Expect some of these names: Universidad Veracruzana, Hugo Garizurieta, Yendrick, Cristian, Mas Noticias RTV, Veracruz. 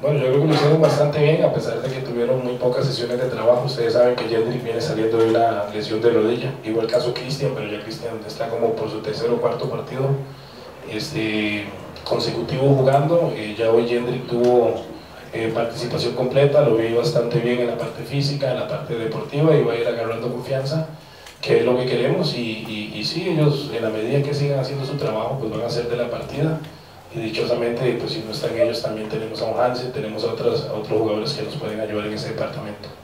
Bueno, yo creo que lo hicieron bastante bien, a pesar de que tuvieron muy pocas sesiones de trabajo. Ustedes saben que Yendrick viene saliendo de una lesión de rodilla, igual caso Cristian, pero ya Cristian está como por su tercer o cuarto partido consecutivo jugando. Ya hoy Yendrick tuvo participación completa, lo vi bastante bien en la parte física, en la parte deportiva, y va a ir agarrando confianza, que es lo que queremos, y sí, ellos en la medida que sigan haciendo su trabajo, pues van a hacer de la partida. Y dichosamente, pues si no están ellos, también tenemos a un Hansen, tenemos a otros jugadores que nos pueden ayudar en ese departamento.